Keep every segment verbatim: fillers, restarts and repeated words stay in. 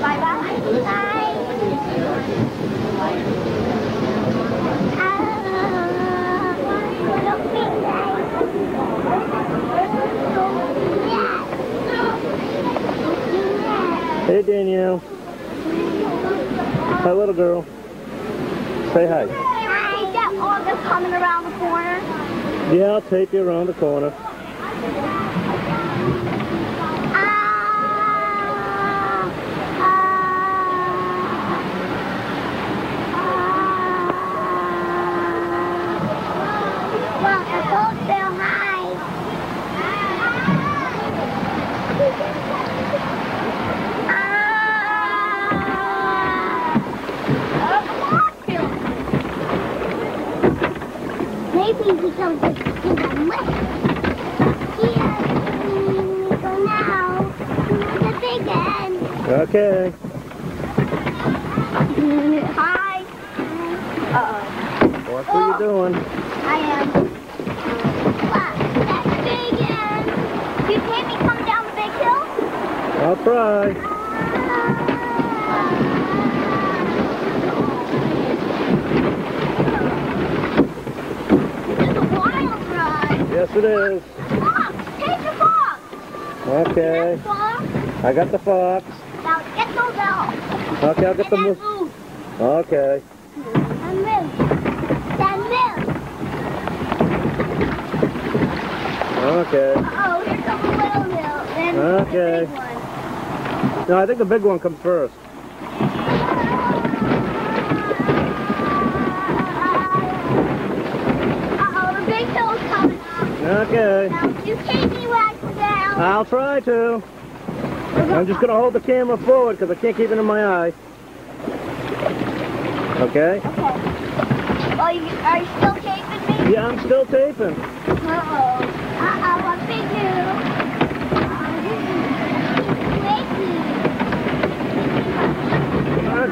Bye bye. Bye. Hey Danielle. Hi little girl. Say hi. Hi, is that all that's coming around the corner? Yeah, I'll take you around the corner. Maybe he comes to think I'm wet. Here, go now. The big end. Okay. Hi. Uh-oh. What are you doing? I am. Wow, that big end. Do you pay me come down the big hill? I'll try. Uh, Yes, it is. Fox, take the fox. Okay. The fox? I got the fox. Now get those out. Okay, I'll get and the moose. moose. Okay. That moose. That moose. Okay. Uh-oh, here's the little moose. Then okay. The big one. No, I think the big one comes first. Okay. Now, you take me back down. I'll try to. I'm just going to hold the camera forward because I can't keep it in my eye. Okay? Okay. Are you, are you still taping me? Yeah, I'm still taping. Uh-oh. Uh-oh, what big do? Uh,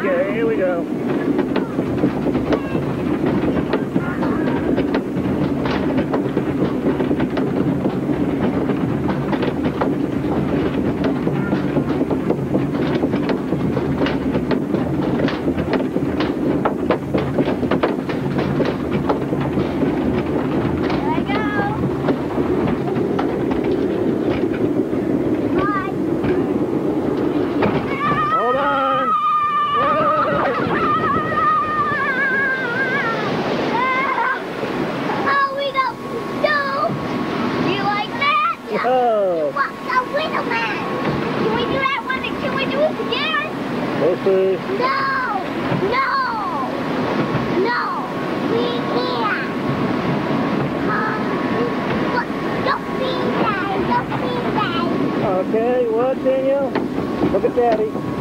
this is okay, here we go. Oh! A window man! Can we do that one? Can we do it together? We'll see. No! No! No! We can't! Um, look, don't be sad! Don't be sad! Okay, what, Danielle? Look at Daddy.